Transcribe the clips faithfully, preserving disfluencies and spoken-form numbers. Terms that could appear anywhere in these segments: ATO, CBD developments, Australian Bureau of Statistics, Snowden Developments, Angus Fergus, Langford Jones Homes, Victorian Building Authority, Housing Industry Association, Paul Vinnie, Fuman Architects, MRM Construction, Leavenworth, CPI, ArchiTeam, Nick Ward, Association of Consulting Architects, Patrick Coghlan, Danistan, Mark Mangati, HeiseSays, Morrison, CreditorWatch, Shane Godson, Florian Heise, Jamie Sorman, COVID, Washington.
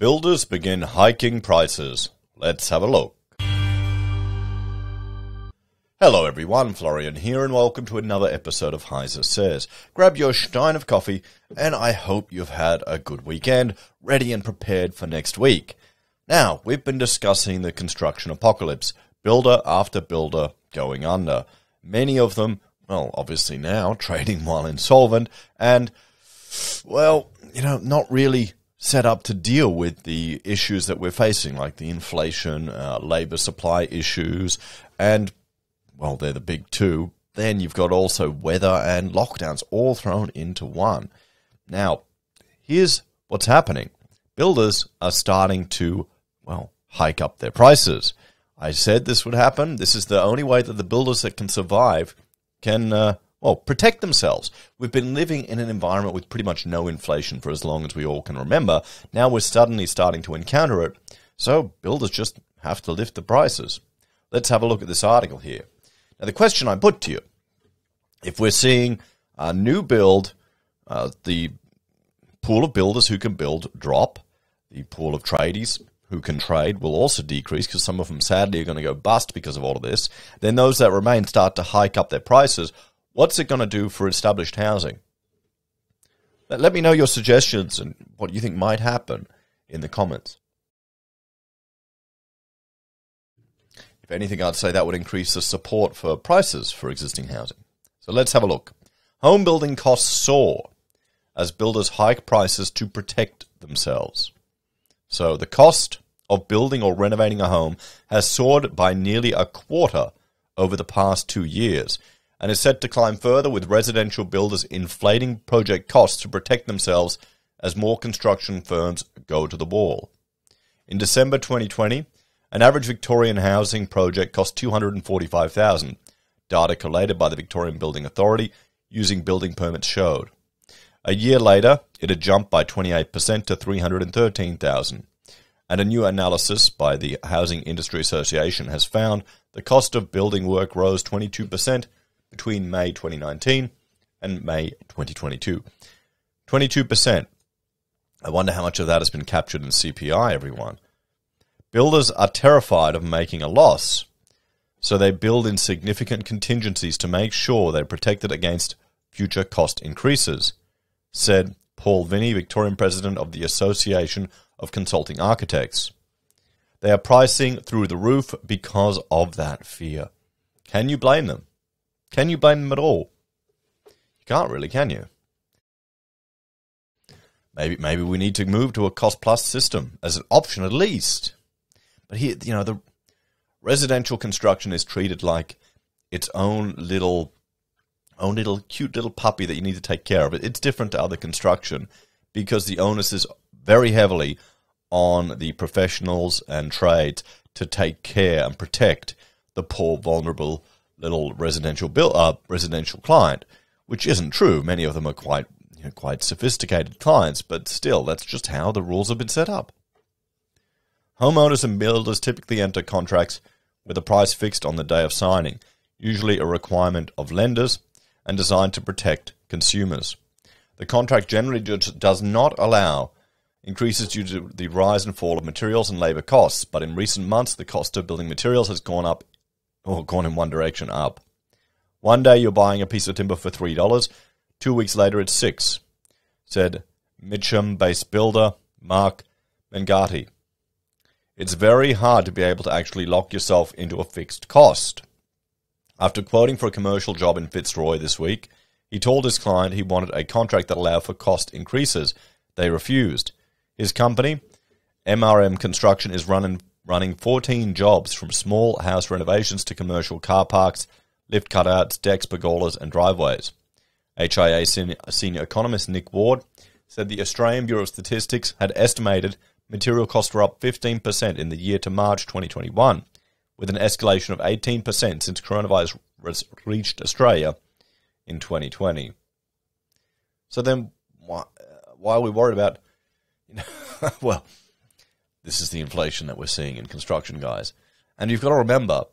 Builders begin hiking prices. Let's have a look. Hello everyone, Florian here and welcome to another episode of HeiseSays. Grab your stein of coffee and I hope you've had a good weekend, ready and prepared for next week. Now, we've been discussing the construction apocalypse, builder after builder going under. Many of them, well, obviously now, trading while insolvent and, well, you know, not really set up to deal with the issues that we're facing, like the inflation, uh, labor supply issues, and, well, they're the big two. Then you've got also weather and lockdowns all thrown into one. Now, here's what's happening. Builders are starting to, well, hike up their prices. I said this would happen. This is the only way that the builders that can survive can, uh, well, protect themselves. We've been living in an environment with pretty much no inflation for as long as we all can remember. Now we're suddenly starting to encounter it, so builders just have to lift the prices. Let's have a look at this article here. Now, the question I put to you, if we're seeing a new build, uh, the pool of builders who can build drop, the pool of tradies who can trade will also decrease because some of them sadly are going to go bust because of all of this, then those that remain start to hike up their prices. What's it going to do for established housing? Let me know your suggestions and what you think might happen in the comments. If anything, I'd say that would increase the support for prices for existing housing. So let's have a look. Home building costs soar as builders hike prices to protect themselves. So the cost of building or renovating a home has soared by nearly a quarter over the past two years, and is set to climb further with residential builders inflating project costs to protect themselves as more construction firms go to the wall. In December twenty twenty, an average Victorian housing project cost two hundred forty-five thousand dollars, data collated by the Victorian Building Authority using building permits showed. A year later, it had jumped by twenty-eight percent to three hundred thirteen thousand dollars, and a new analysis by the Housing Industry Association has found the cost of building work rose twenty-two percent between May twenty nineteen and May twenty twenty-two. twenty-two percent. I wonder how much of that has been captured in C P I, everyone. Builders are terrified of making a loss, so they build in significant contingencies to make sure they're protected against future cost increases, said Paul Vinnie, Victorian President of the Association of Consulting Architects. They are pricing through the roof because of that fear. Can you blame them? Can you blame them at all? You can't really, can you? Maybe maybe we need to move to a cost-plus system as an option at least. But here, you know, the residential construction is treated like its own little, own little cute little puppy that you need to take care of. It's different to other construction because the onus is very heavily on the professionals and trades to take care and protect the poor, vulnerable little residential bill, uh, residential client, which isn't true. Many of them are quite, you know, quite sophisticated clients, but still, that's just how the rules have been set up. Homeowners and builders typically enter contracts with a price fixed on the day of signing, usually a requirement of lenders and designed to protect consumers. The contract generally does not allow increases due to the rise and fall of materials and labor costs, but in recent months, the cost of building materials has gone up or gone in one direction up. One day you're buying a piece of timber for three dollars. Two weeks later it's six dollars, said Mitcham-based builder Mark Mangati. It's very hard to be able to actually lock yourself into a fixed cost. After quoting for a commercial job in Fitzroy this week, he told his client he wanted a contract that allowed for cost increases. They refused. His company, M R M Construction, is running running fourteen jobs from small house renovations to commercial car parks, lift cutouts, decks, pergolas, and driveways. H I A senior economist Nick Ward said the Australian Bureau of Statistics had estimated material costs were up fifteen percent in the year to March twenty twenty-one, with an escalation of eighteen percent since coronavirus reached Australia in twenty twenty. So then why, why are we worried about, you know, well, this is the inflation that we're seeing in construction, guys. And you've got to remember,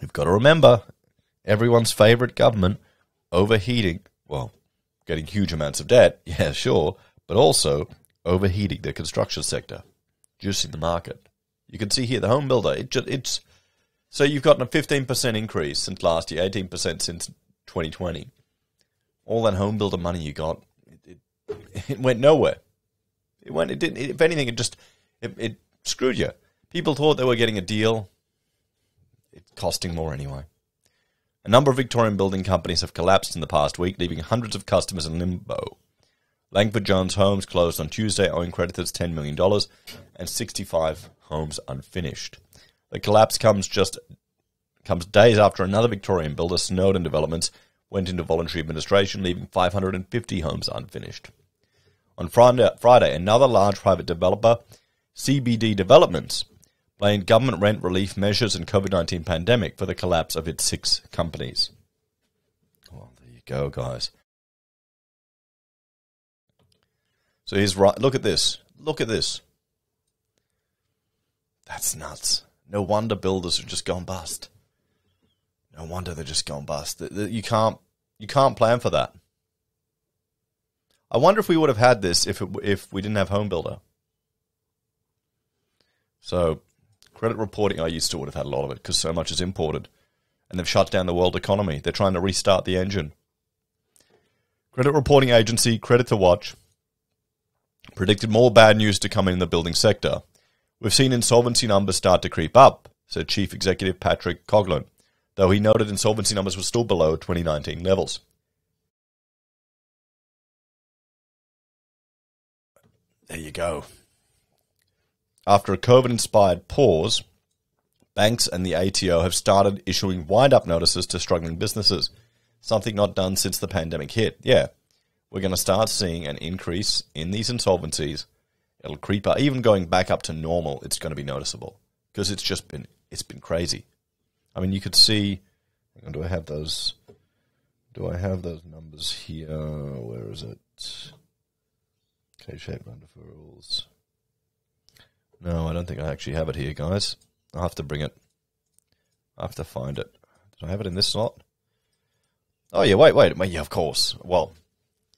you've got to remember, everyone's favorite government overheating, well, getting huge amounts of debt, yeah, sure, but also overheating the construction sector. juicing the market. You can see here the home builder. It just, it's so you've gotten a fifteen percent increase since last year, eighteen percent since twenty twenty. All that home builder money you got, it, it, it went nowhere. It went. It didn't. It, if anything, it just it, it screwed you. People thought they were getting a deal. It's costing more anyway. A number of Victorian building companies have collapsed in the past week, leaving hundreds of customers in limbo. Langford Jones Homes closed on Tuesday, owing creditors ten million dollars and sixty-five homes unfinished. The collapse comes just comes days after another Victorian builder, Snowden Developments, went into voluntary administration, leaving five hundred fifty homes unfinished. On Friday, another large private developer, C B D Developments, blamed government rent relief measures and COVID nineteen pandemic for the collapse of its six companies. Well, there you go, guys. So here's right. Look at this. Look at this. That's nuts. No wonder builders have just gone bust. No wonder they're just gone bust. You can't. You can't plan for that. I wonder if we would have had this if it, if we didn't have HomeBuilder. So. Credit reporting, I used to would have had a lot of it because so much is imported. And they've shut down the world economy. They're trying to restart the engine. Credit reporting agency CreditorWatch predicted more bad news to come in the building sector. We've seen insolvency numbers start to creep up, said Chief Executive Patrick Coghlan, though he noted insolvency numbers were still below twenty nineteen levels. There you go. After a COVID-inspired pause, banks and the A T O have started issuing wind-up notices to struggling businesses, something not done since the pandemic hit. Yeah, we're going to start seeing an increase in these insolvencies. It'll creep up. Even going back up to normal, it's going to be noticeable because it's just been it's been crazy. I mean, you could see. Hang on, do I have those? Do I have those numbers here? Where is it? K-shaped underfurls. No, I don't think I actually have it here, guys. I'll have to bring it. I'll have to find it. Did I have it in this slot? Oh, yeah, wait, wait. Yeah, of course. Well,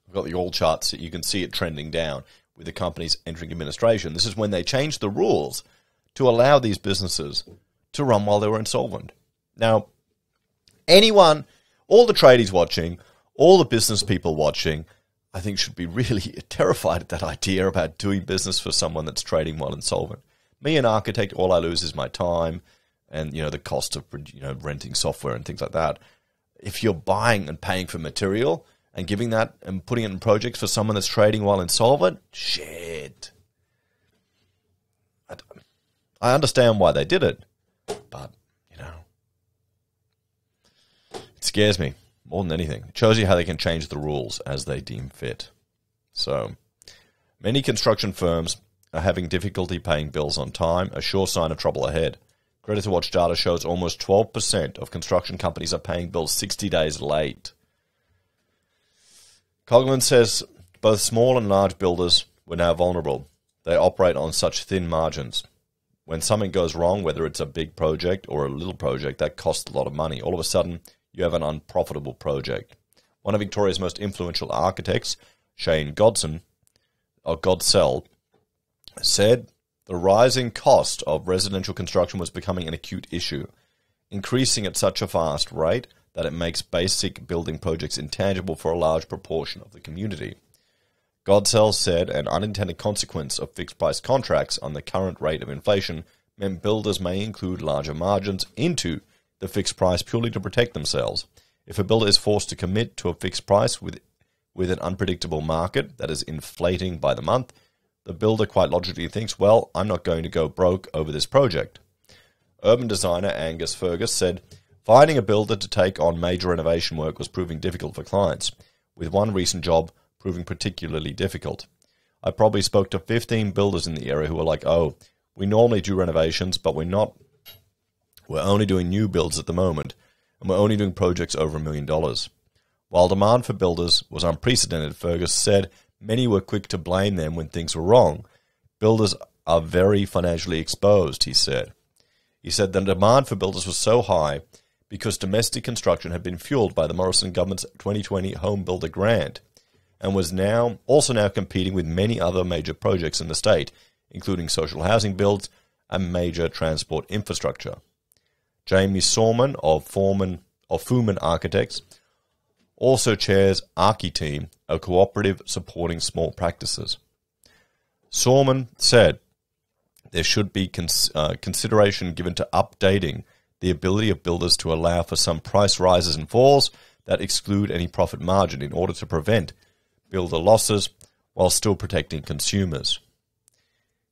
I've got the all charts. You can see it trending down with the companies entering administration. This is when they changed the rules to allow these businesses to run while they were insolvent. Now, anyone, all the tradies watching, all the business people watching, I think should be really terrified at that idea about doing business for someone that's trading while insolvent. Me, an architect, all I lose is my time and, you know, the cost of, you know, renting software and things like that. If you're buying and paying for material and giving that and putting it in projects for someone that's trading while insolvent, shit. I, I understand why they did it, but, you know, it scares me. More than anything, it shows you how they can change the rules as they deem fit. So, many construction firms are having difficulty paying bills on time, a sure sign of trouble ahead. CreditorWatch data shows almost twelve percent of construction companies are paying bills sixty days late. Coghlan says both small and large builders were now vulnerable. They operate on such thin margins. When something goes wrong, whether it's a big project or a little project, that costs a lot of money. All of a sudden, you have an unprofitable project. One of Victoria's most influential architects, Shane Godson, or Godsell, said the rising cost of residential construction was becoming an acute issue, increasing at such a fast rate that it makes basic building projects intangible for a large proportion of the community. Godsell said an unintended consequence of fixed-price contracts on the current rate of inflation meant builders may include larger margins into the fixed price purely to protect themselves. If a builder is forced to commit to a fixed price with, with an unpredictable market that is inflating by the month, the builder quite logically thinks, well, I'm not going to go broke over this project. Urban designer Angus Fergus said, finding a builder to take on major renovation work was proving difficult for clients, with one recent job proving particularly difficult. I probably spoke to fifteen builders in the area who were like, oh, we normally do renovations, but we're not... We're only doing new builds at the moment, and we're only doing projects over a million dollars. While demand for builders was unprecedented, Fergus said many were quick to blame them when things were wrong. Builders are very financially exposed, he said. He said the demand for builders was so high because domestic construction had been fueled by the Morrison government's twenty twenty HomeBuilder Grant and was now also now competing with many other major projects in the state, including social housing builds and major transport infrastructure. Jamie Sorman of Fuman, of Fuman Architects also chairs ArchiTeam, a cooperative supporting small practices. Sorman said there should be cons uh, consideration given to updating the ability of builders to allow for some price rises and falls that exclude any profit margin in order to prevent builder losses while still protecting consumers.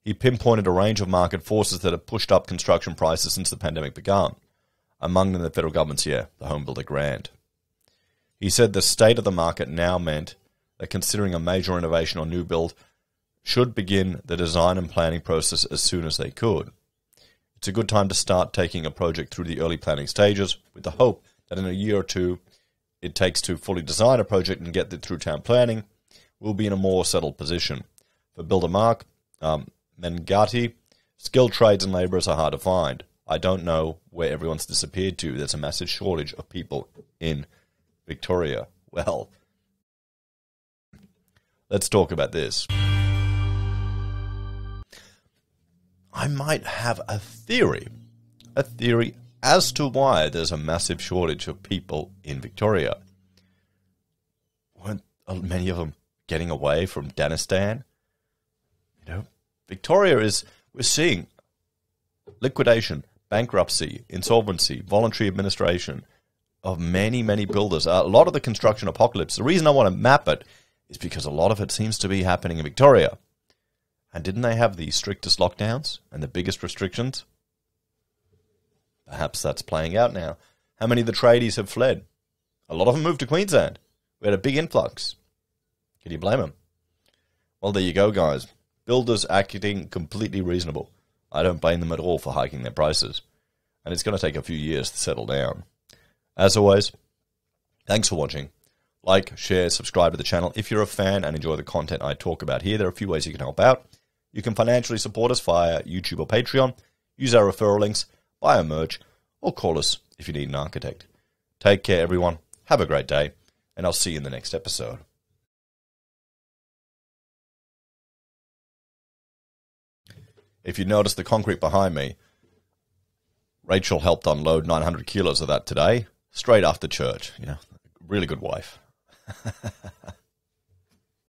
He pinpointed a range of market forces that have pushed up construction prices since the pandemic began, among them the federal government's year, the HomeBuilder Grant. He said the state of the market now meant that considering a major renovation or new build should begin the design and planning process as soon as they could. It's a good time to start taking a project through the early planning stages with the hope that in a year or two it takes to fully design a project and get it through town planning will be in a more settled position. For builder Mark um, Mangati, skilled trades and labourers are hard to find. I don't know where everyone's disappeared to. There's a massive shortage of people in Victoria. Well, let's talk about this. I might have a theory, a theory as to why there's a massive shortage of people in Victoria. Weren't many of them getting away from Danistan? You know, Victoria is, we're seeing liquidation, bankruptcy, insolvency, voluntary administration of many, many builders. A lot of the construction apocalypse, the reason I want to map it is because a lot of it seems to be happening in Victoria. And didn't they have the strictest lockdowns and the biggest restrictions? Perhaps that's playing out now. How many of the tradies have fled? A lot of them moved to Queensland. We had a big influx. Can you blame them? Well, there you go, guys. Builders acting completely reasonable. I don't blame them at all for hiking their prices. And it's going to take a few years to settle down. As always, thanks for watching. Like, share, subscribe to the channel. If you're a fan and enjoy the content I talk about here, there are a few ways you can help out. You can financially support us via YouTube or Patreon, use our referral links, buy our merch, or call us if you need an architect. Take care, everyone. Have a great day, and I'll see you in the next episode. If you notice the concrete behind me, Rachel helped unload nine hundred kilos of that today, straight after church. You know, really good wife.